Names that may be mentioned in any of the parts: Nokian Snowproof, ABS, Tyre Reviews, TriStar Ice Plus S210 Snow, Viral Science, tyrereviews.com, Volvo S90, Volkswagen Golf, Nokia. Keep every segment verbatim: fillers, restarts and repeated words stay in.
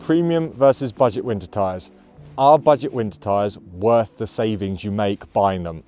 Premium versus budget winter tyres. Are budget winter tyres worth the savings you make buying them?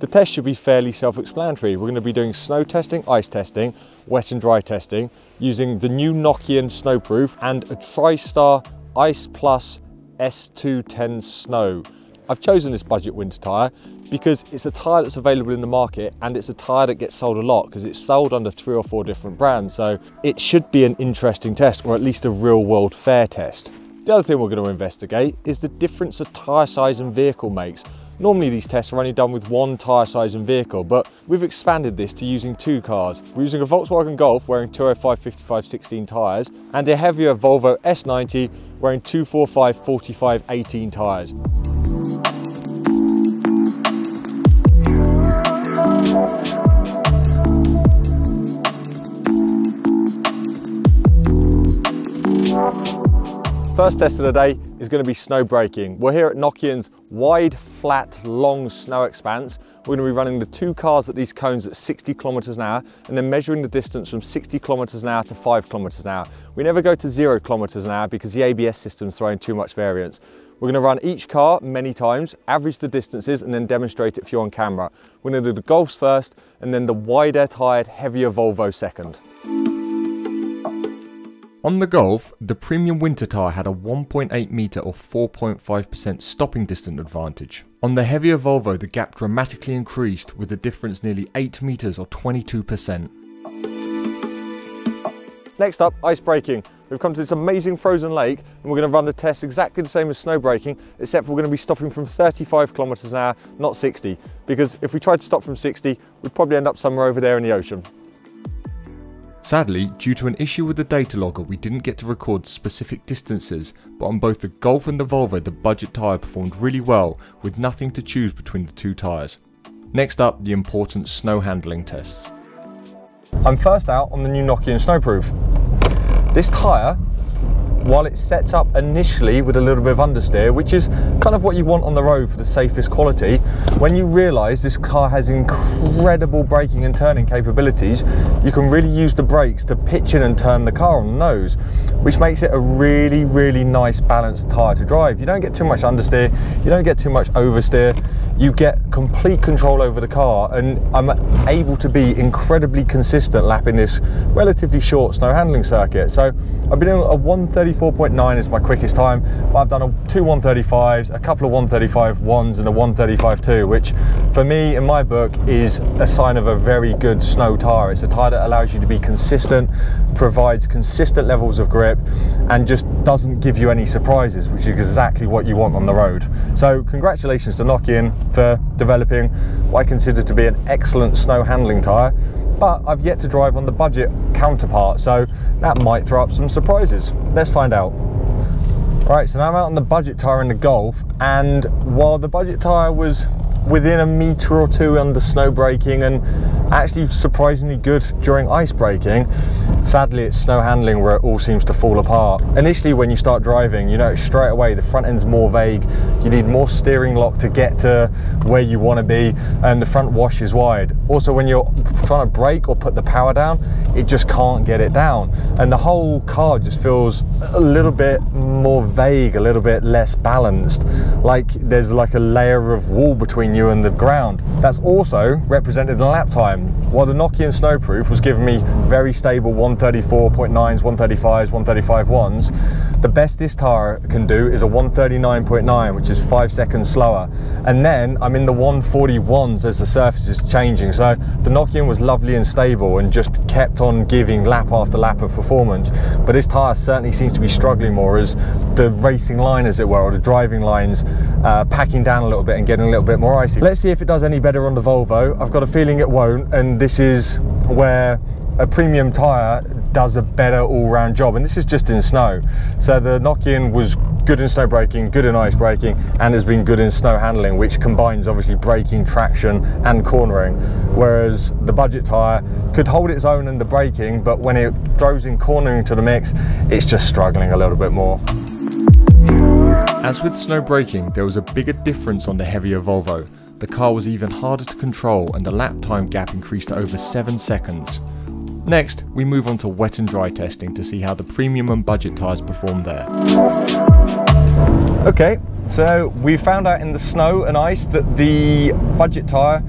The test should be fairly self-explanatory. We're going to be doing snow testing, ice testing, wet and dry testing, using the new Nokian Snowproof and a TriStar Ice Plus S two ten Snow. I've chosen this budget winter tyre because it's a tyre that's available in the market, and it's a tyre that gets sold a lot because it's sold under three or four different brands. So it should be an interesting test, or at least a real world fair test. The other thing we're going to investigate is the difference of tyre size and vehicle makes. Normally these tests are only done with one tyre size and vehicle, but we've expanded this to using two cars. We're using a Volkswagen Golf wearing two oh five fifty-five sixteen tyres and a heavier Volvo S ninety wearing two forty-five forty-five eighteen tyres. First test of the day is going to be snow braking. We're here at Nokian's wide, flat, long snow expanse. We're going to be running the two cars at these cones at sixty kilometers an hour, and then measuring the distance from sixty kilometers an hour to five kilometers an hour. We never go to zero kilometers an hour because the A B S system's throwing too much variance. We're going to run each car many times, average the distances, and then demonstrate it for you on camera. We're going to do the Golfs first, and then the wider tired, heavier Volvo second. On the Golf, the premium winter tyre had a one point eight metre or four point five percent stopping distance advantage. On the heavier Volvo, the gap dramatically increased, with the difference nearly eight metres or twenty-two percent. Next up, ice braking. We've come to this amazing frozen lake, and we're going to run the test exactly the same as snow braking, except we're going to be stopping from thirty-five kilometres an hour, not sixty, because if we tried to stop from sixty, we'd probably end up somewhere over there in the ocean. Sadly, due to an issue with the data logger, we didn't get to record specific distances, but on both the Golf and the Volvo, the budget tyre performed really well, with nothing to choose between the two tyres. Next up, the important snow handling tests. I'm first out on the new Nokian Snowproof. This tyre, while it sets up initially with a little bit of understeer, which is kind of what you want on the road for the safest quality, when you realise this car has incredible braking and turning capabilities, you can really use the brakes to pitch in and turn the car on the nose, which makes it a really, really nice balanced tyre to drive. You don't get too much understeer, you don't get too much oversteer, you get complete control over the car, and I'm able to be incredibly consistent lapping this relatively short snow handling circuit. So I've been doing a one thirty-four point nine is my quickest time, but I've done a two one thirty-fives, a couple of one thirty-five ones and a one thirty-five two, which for me in my book is a sign of a very good snow tyre. It's a tyre that allows you to be consistent, provides consistent levels of grip, and just doesn't give you any surprises, which is exactly what you want on the road. So congratulations to Nokian for developing what I consider to be an excellent snow handling tyre, but I've yet to drive on the budget counterpart, so that might throw up some surprises. Let's find out. Right, so now I'm out on the budget tyre in the Golf, and while the budget tyre was within a metre or two under snow braking and actually surprisingly good during ice braking, sadly it's snow handling where it all seems to fall apart. Initially when you start driving, you know straight away the front end's more vague, you need more steering lock to get to where you want to be, and the front wash is wide. Also when you're trying to brake or put the power down, it just can't get it down, and the whole car just feels a little bit more vague, a little bit less balanced, like there's like a layer of wall between you and the ground. That's also represented in the lap time. While the Nokian Snowproof was giving me very stable one thirty-four point nines, one thirty-fives, one thirty-five ones, the best this tyre can do is a one thirty-nine point nine, which is five seconds slower. And then I'm in the one forty-ones as the surface is changing. So the Nokian was lovely and stable and just kept on giving lap after lap of performance. But this tyre certainly seems to be struggling more as the racing line, as it were, or the driving line's uh, packing down a little bit and getting a little bit more icy. Let's see if it does any better on the Volvo. I've got a feeling it won't, and this is where a premium tyre does a better all-round job, and this is just in snow. So the Nokian was good in snow braking, good in ice braking, and has been good in snow handling, which combines obviously braking, traction and cornering, whereas the budget tyre could hold its own in the braking, but when it throws in cornering to the mix, it's just struggling a little bit more. As with snow braking, there was a bigger difference on the heavier Volvo. The car was even harder to control, and the lap time gap increased to over seven seconds. Next, we move on to wet and dry testing to see how the premium and budget tyres perform there. Okay, so we found out in the snow and ice that the budget tyre,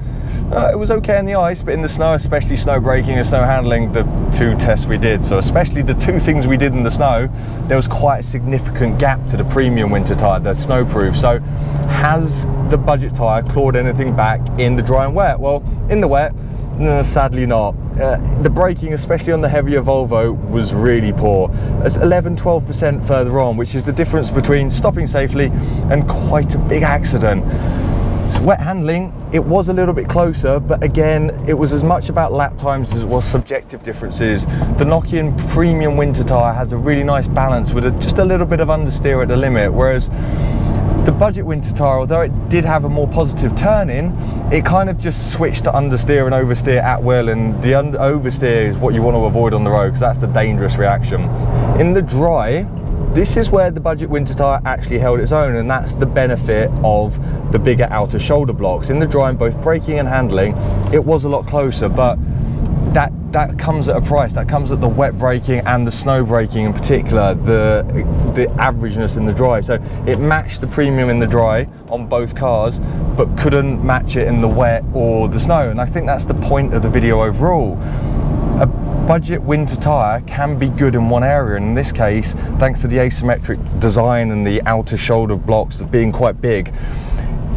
uh, it was okay in the ice, but in the snow, especially snow braking and snow handling, the two tests we did, so especially the two things we did in the snow, there was quite a significant gap to the premium winter tyre, the Snowproof. So has the budget tyre clawed anything back in the dry and wet? Well, in the wet, no, sadly not. Uh, the braking, especially on the heavier Volvo, was really poor. It's eleven to twelve percent further on, which is the difference between stopping safely and quite a big accident. So wet handling, it was a little bit closer, but again, it was as much about lap times as it was subjective differences. The Nokian premium winter tyre has a really nice balance with a, just a little bit of understeer at the limit, whereas the budget winter tyre, although it did have a more positive turn in, it kind of just switched to understeer and oversteer at will, and the under oversteer is what you want to avoid on the road because that's the dangerous reaction. In the dry, this is where the budget winter tyre actually held its own, and that's the benefit of the bigger outer shoulder blocks. In the dry, in both braking and handling, it was a lot closer, but that that comes at a price. That comes at the wet braking and the snow braking in particular, the the averageness in the dry. So it matched the premium in the dry on both cars, but couldn't match it in the wet or the snow, and I think that's the point of the video overall. A budget winter tyre can be good in one area, and in this case, thanks to the asymmetric design and the outer shoulder blocks being quite big,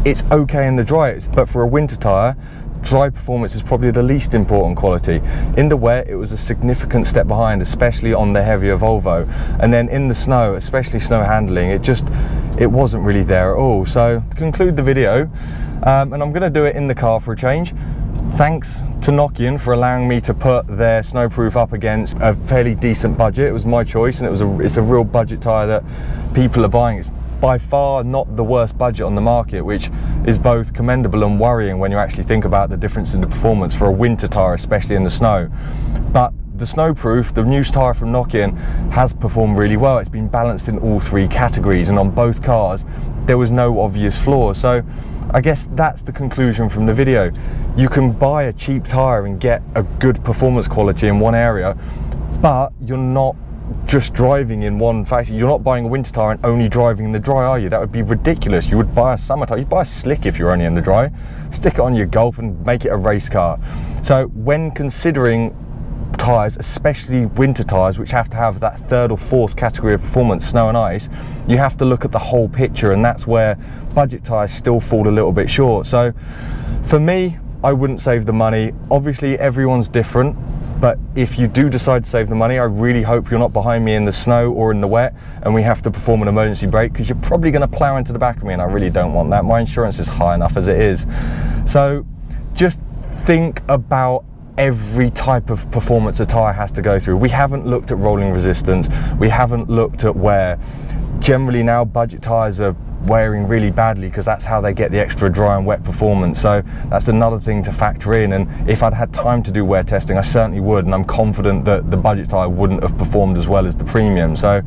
it's okay in the dry, but for a winter tyre, dry performance is probably the least important quality. In the wet, it was a significant step behind, especially on the heavier Volvo. And then in the snow, especially snow handling, it just, it wasn't really there at all. So to conclude the video, um, and I'm gonna do it in the car for a change. Thanks to Nokian for allowing me to put their Snowproof up against a fairly decent budget. It was my choice, and it was a, it's a real budget tyre that people are buying. It's by far not the worst budget on the market, which is both commendable and worrying when you actually think about the difference in the performance for a winter tyre, especially in the snow. But the Snowproof, the new tyre from Nokian, has performed really well. It's been balanced in all three categories, and on both cars there was no obvious flaw. So I guess that's the conclusion from the video. You can buy a cheap tyre and get a good performance quality in one area, but you're not just driving in one factor. You're not buying a winter tyre and only driving in the dry, are you? That would be ridiculous. You would buy a summer tyre. You'd buy a slick if you're only in the dry. Stick it on your Golf and make it a race car. So when considering tyres, especially winter tyres, which have to have that third or fourth category of performance, snow and ice, you have to look at the whole picture, and that's where budget tyres still fall a little bit short. So for me, I wouldn't save the money. Obviously everyone's different, but if you do decide to save the money, I really hope you're not behind me in the snow or in the wet and we have to perform an emergency brake, because you're probably going to plow into the back of me, and I really don't want that. My insurance is high enough as it is. So just think about every type of performance a tyre has to go through. We haven't looked at rolling resistance. We haven't looked at wear. Generally now, budget tyres are wearing really badly because that's how they get the extra dry and wet performance. So that's another thing to factor in, and if I'd had time to do wear testing, I certainly would, and I'm confident that the budget tyre wouldn't have performed as well as the premium. So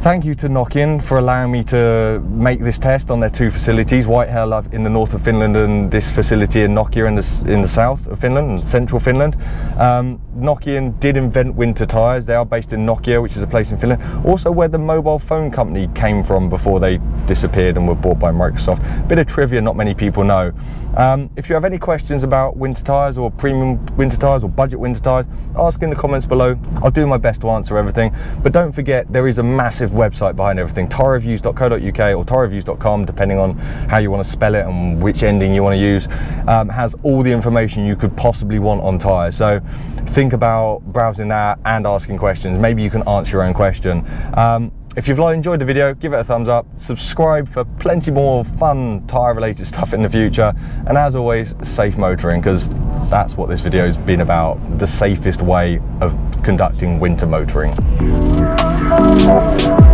thank you to Nokian for allowing me to make this test on their two facilities, Whitehall up in the north of Finland and this facility in Nokia in the, in the south of Finland, and central Finland. Um, Nokian did invent winter tyres. They are based in Nokia, which is a place in Finland, also where the mobile phone company came from before they disappeared and were bought by Microsoft. Bit of trivia not many people know. Um, if you have any questions about winter tyres or premium winter tyres or budget winter tyres, ask in the comments below. I'll do my best to answer everything, but don't forget there is a massive website behind everything, tyre reviews dot co dot U K or tyre reviews dot com, depending on how you want to spell it and which ending you want to use. Um, has all the information you could possibly want on tyres, so think about browsing that and asking questions. Maybe you can answer your own question. Um, if you've enjoyed the video, give it a thumbs up, subscribe for plenty more fun tyre related stuff in the future, and as always, safe motoring, because that's what this video has been about, the safest way of conducting winter motoring. Thank you.